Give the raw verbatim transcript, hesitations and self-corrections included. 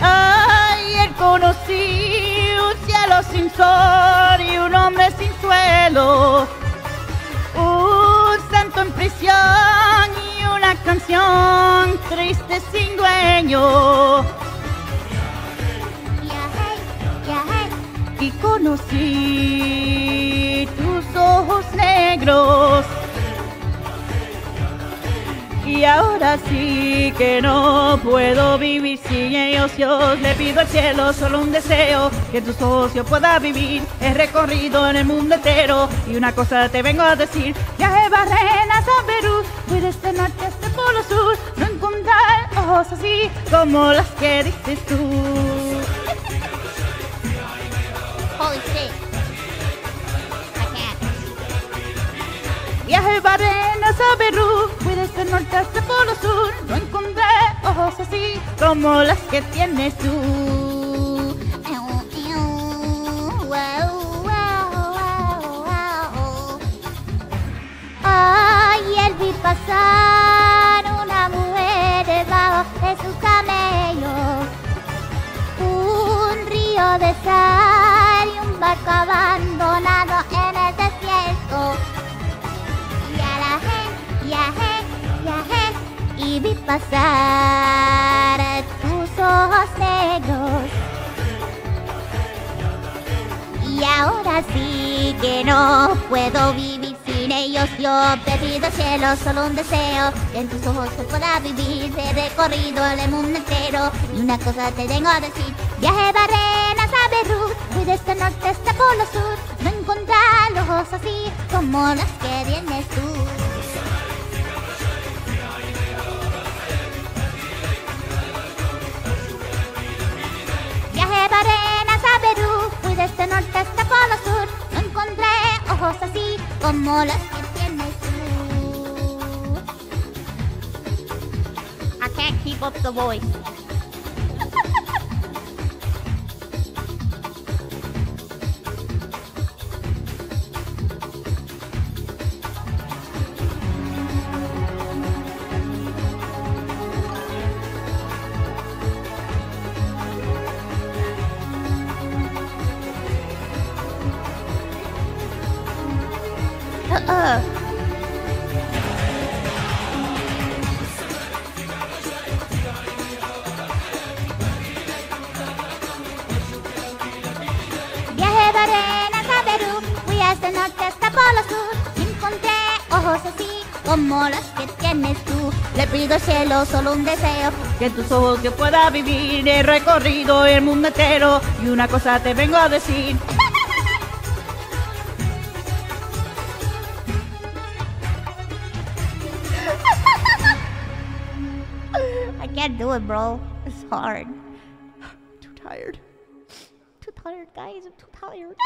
Ayer conocí un cielo sin sol y un hombre sin suelo, un santo en prisión y una canción triste sin dueño. Y conocí tus ojos negros, y ahora sí que no puedo vivir sin ellos. Dios, le pido al cielo solo un deseo, que en tus ojos yo pueda vivir. He recorrido en el mundo entero y una cosa te vengo a decir. Viajé Barrenas a Perú, fui desde el norte hasta el polo sur, no encontré ojos así como las que dices tú. Holy shit. I can't. Viajé Barrenas a Perú, fui desde el norte hasta el polo sur, no encontré ojos así como las que tienes tú. Ayer vi pasar una mujer debajo de su camello, un río de sal, barco abandonado en el desierto. Viajé, viajé, viajé y vi pasar tus ojos negros, y ahora sí que no puedo vivir sin ellos. Yo te pido cielo solo un deseo, que en tus ojos se pueda vivir. He recorrido el mundo entero y una cosa te tengo a decir. Viajé Barrenas a Perú, fui desde el norte hasta el polo sur, no encontré ojos así como los que tienes tú. Viajé Barrenas a Perú, fui desde el norte hasta el polo sur, no encontré ojos así como los que tienes tú. I can't keep up the voice. Uh-uh. Viajé Barrenas a Perú, fui hasta el norte hasta polo sur, encontré ojos así como los que tienes tú. Le pido al cielo solo un deseo, que en tus ojos yo pueda vivir. He recorrido el mundo entero y una cosa te vengo a decir. I can't do it, bro. It's hard. I'm too tired. Too tired, guys. I'm too tired.